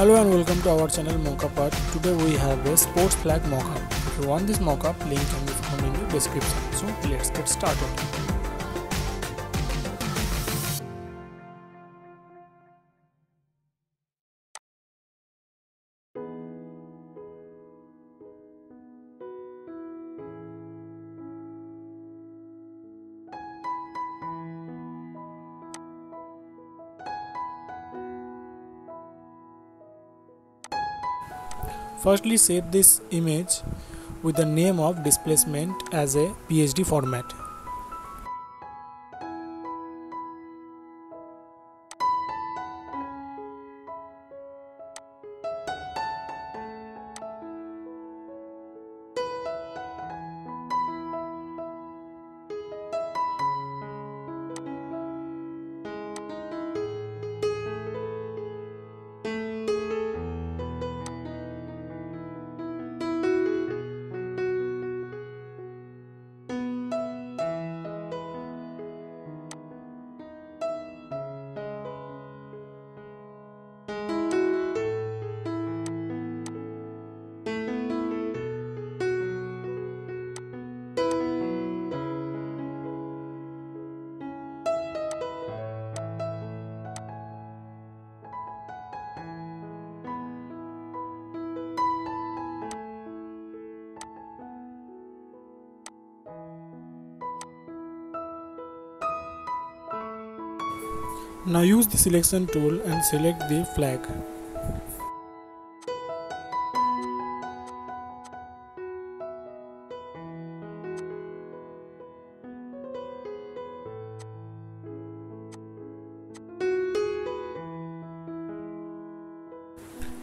Hello and welcome to our channel Mockup Art. Today we have a sports flag mockup. If you want this mockup, link can be found in the description. So let's get started. Firstly, save this image with the name of displacement as a PSD format. Now use the selection tool and select the flag.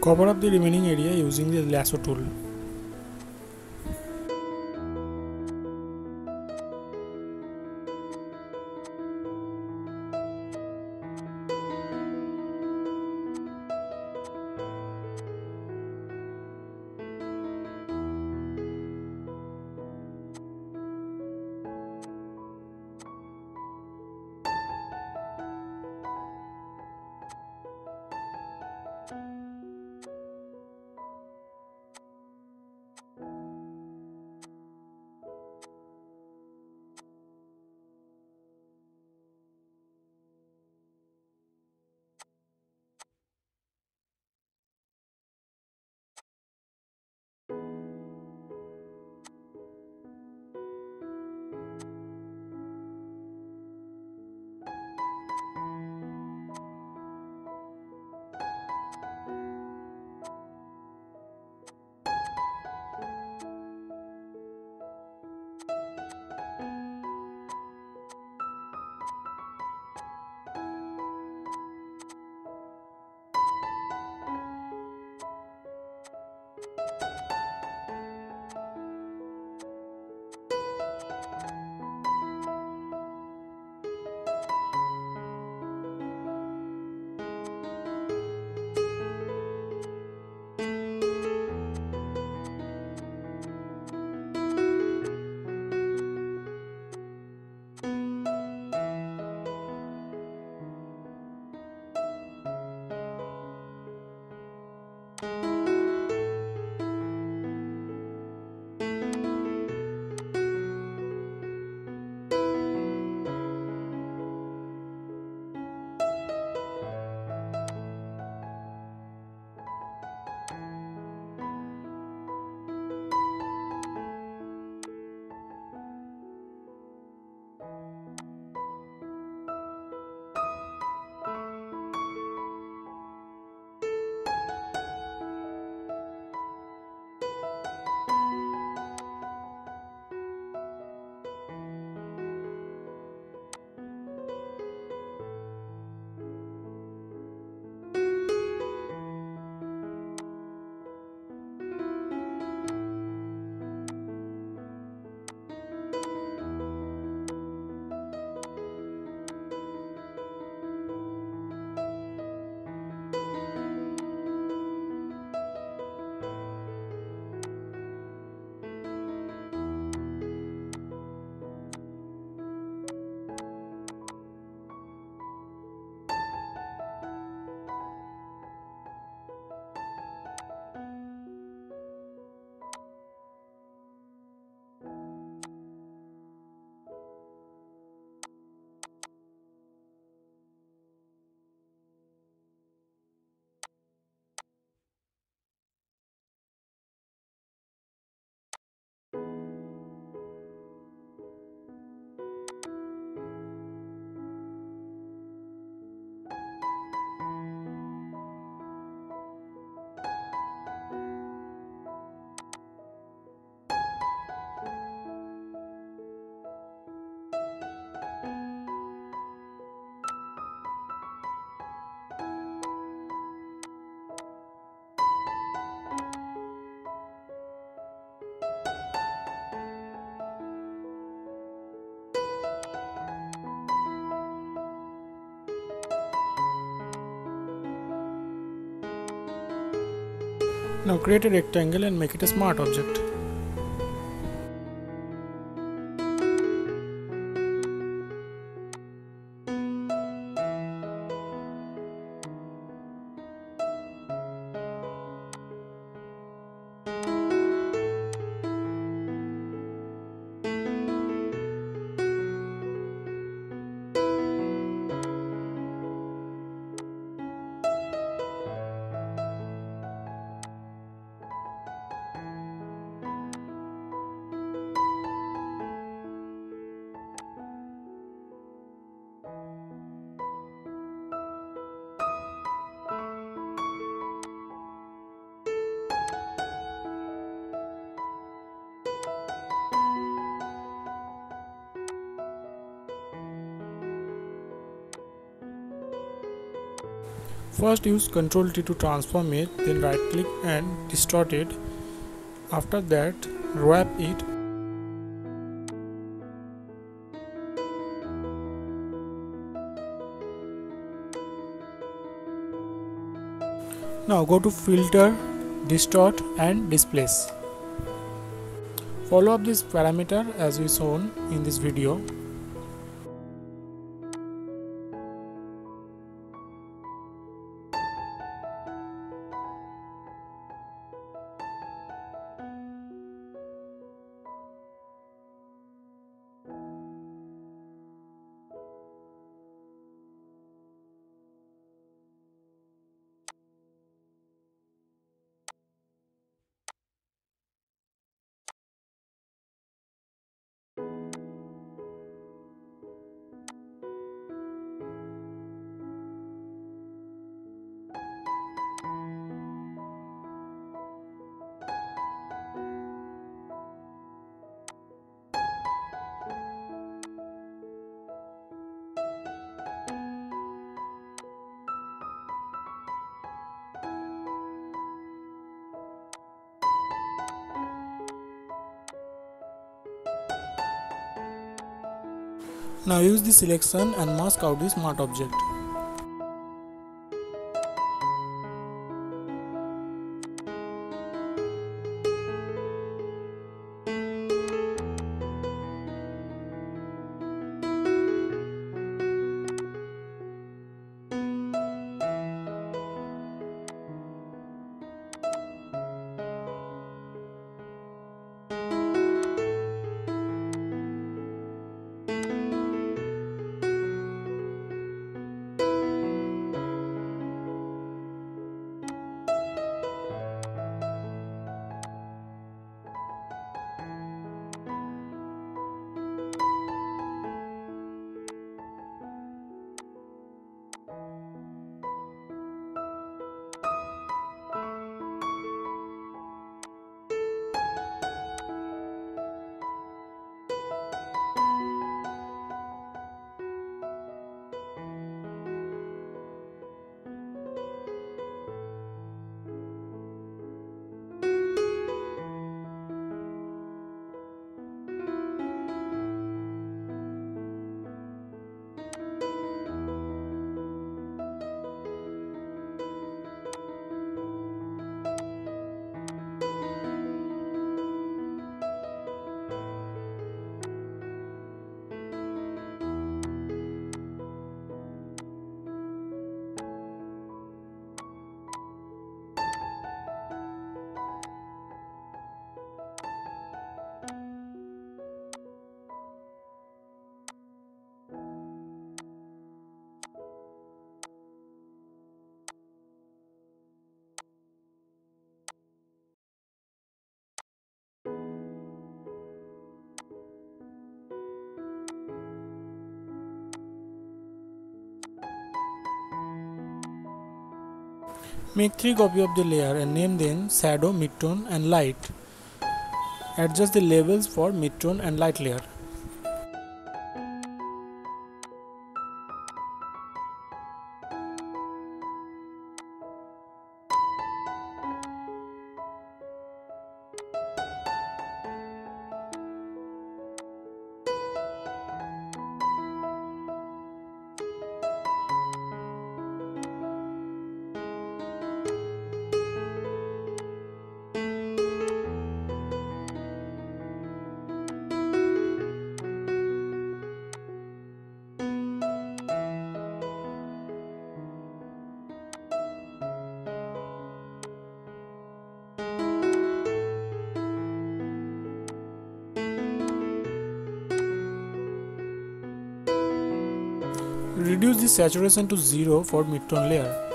Cover up the remaining area using the lasso tool. Now create a rectangle and make it a smart object. First use Ctrl T to transform it, then right click and distort it. After that, wrap it. Now go to Filter, Distort and Displace. Follow up this parameter as we shown in this video. Now use the selection and mask out the smart object. Make 3 copies of the layer and name them Shadow, Midtone and Light. Adjust the labels for Midtone and Light layer. Reduce the saturation to 0 for midtone layer.